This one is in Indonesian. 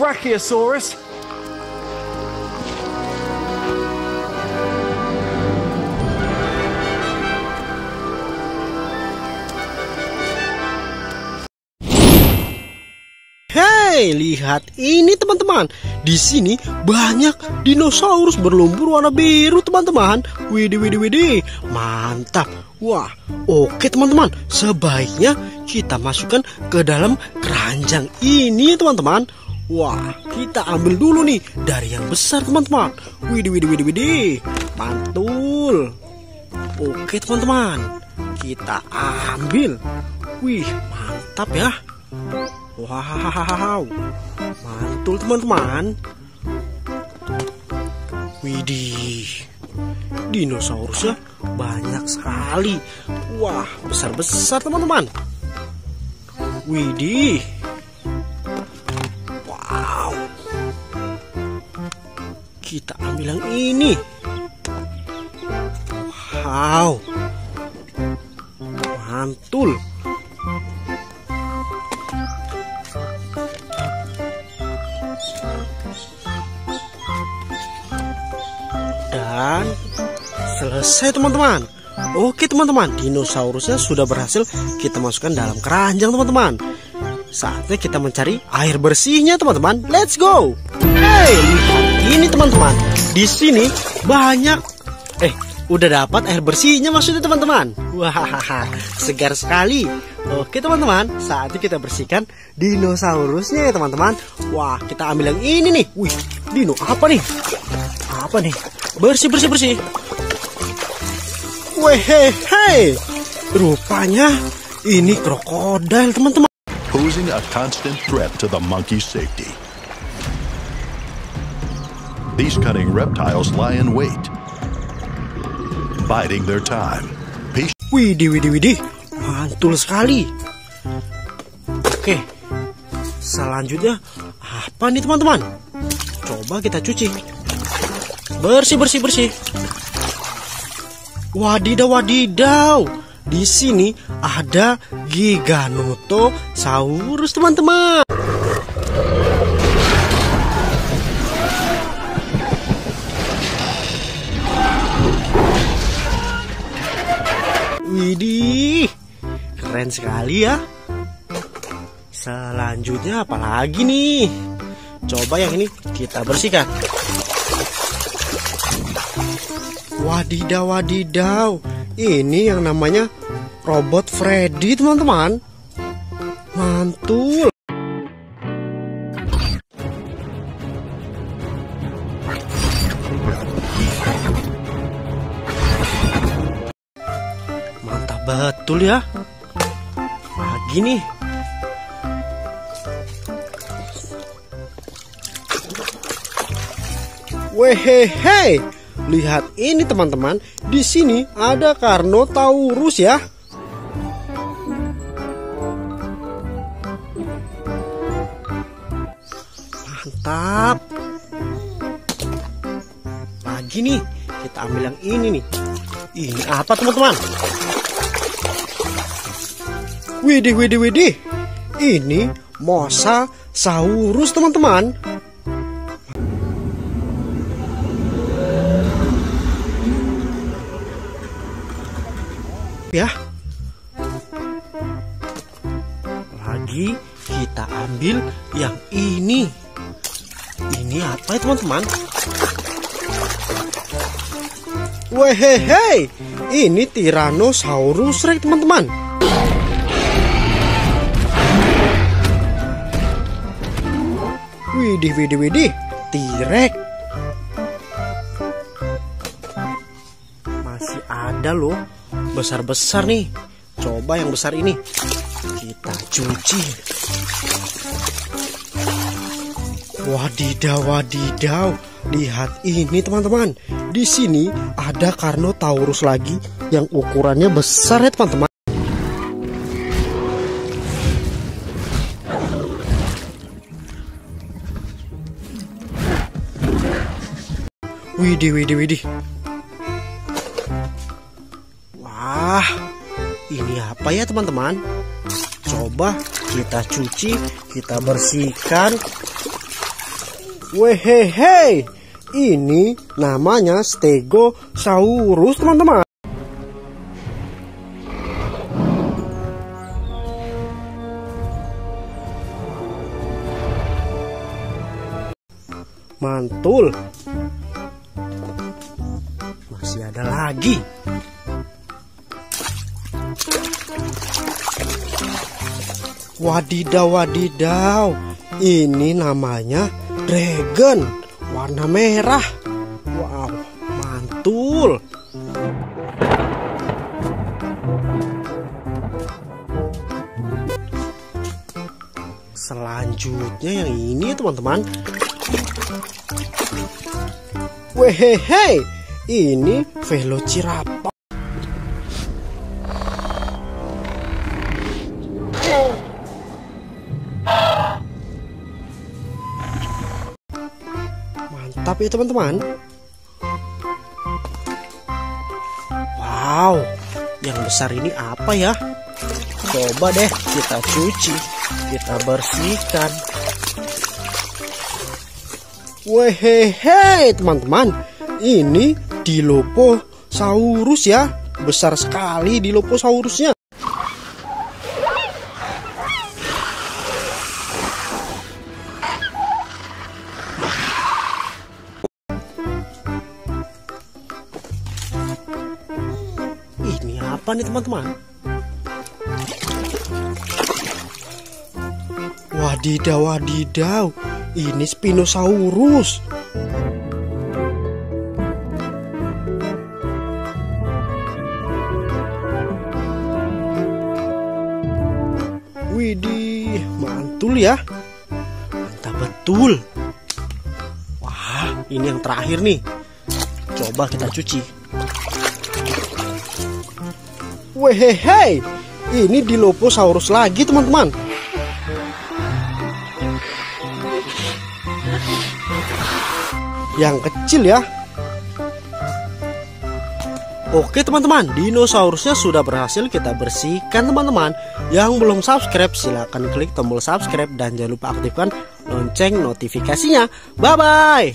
Brachiosaurus. Hey, lihat ini teman-teman. Di sini banyak dinosaurus berlumpur warna biru, teman-teman. Widih. Mantap. Wah, oke teman-teman. Sebaiknya kita masukkan ke dalam keranjang ini, teman-teman. Wah, kita ambil dulu nih dari yang besar, teman-teman. Widih. Mantul. Oke, teman-teman. Kita ambil. Wih, mantap ya. Wow, mantul teman-teman. Widih, dinosaurusnya banyak sekali. Wah, besar-besar teman-teman. Widih. Wow. Kita ambil yang ini. Wow. Mantul. Dan selesai teman-teman. Oke teman-teman, dinosaurusnya sudah berhasil kita masukkan dalam keranjang teman-teman. Saatnya kita mencari air bersihnya teman-teman. Let's go. Hey, lihat ini teman-teman. Di sini banyak. Udah dapat air bersihnya maksudnya teman-teman. Wah, segar sekali. Oke teman-teman, saatnya kita bersihkan dinosaurusnya ya teman-teman. Wah, kita ambil yang ini nih. Wih, dino apa nih? Apa nih? Bersih. Weh. Rupanya ini krokodil teman-teman. Posing a constant threat to the monkey's safety. These cunning reptiles lie in wait, biding their time. Widih. Mantul sekali. Oke, selanjutnya apa nih teman-teman? Coba kita cuci. Bersih. Wadidaw. Di sini ada Giganotosaurus teman-teman. Widih, keren sekali ya. Selanjutnya apa lagi nih? Coba yang ini kita bersihkan. Wadidaw. Ini yang namanya robot Freddy teman-teman. Mantul. Mantap betul ya. Lagi nih. Weh. Lihat ini teman-teman, di sini ada Karnotaurus ya. Mantap. Lagi nih, kita ambil yang ini nih. Ini apa teman-teman? Widih. Ini Mosasaurus teman-teman. Ya, lagi kita ambil yang ini. Ini apa ya teman-teman? Weh. Ini Tyrannosaurus Rex teman-teman. Widih. T-Rex. Masih ada loh. Besar-besar nih. Coba yang besar ini kita cuci. Wadidaw. Lihat ini teman-teman. Di sini ada Karnotaurus lagi yang ukurannya besar ya teman-teman. Widih. Wah, ini apa ya teman-teman? Coba kita cuci, kita bersihkan. Wehehe, ini namanya Stegosaurus, teman-teman. Mantul. Masih ada lagi. Wadidaw, wadidaw. Ini namanya dragon warna merah. Wow, mantul. Selanjutnya yang ini, teman-teman. Wehehe, ini Velociraptor. Tapi teman-teman, wow, yang besar ini apa ya? Coba deh kita cuci, kita bersihkan. Wehehe, teman-teman, ini Dilophosaurus ya, besar sekali Dilophosaurusnya. Apa nih teman-teman? Wadidaw, wadidaw, ini Spinosaurus. Widih, mantul ya. Mantap betul. Wah, ini yang terakhir nih. Coba kita cuci. Wehehe, ini Dilophosaurus lagi, teman-teman. Yang kecil ya. Oke teman-teman, dinosaurusnya sudah berhasil kita bersihkan, teman-teman. Yang belum subscribe silahkan klik tombol subscribe dan jangan lupa aktifkan lonceng notifikasinya. Bye-bye.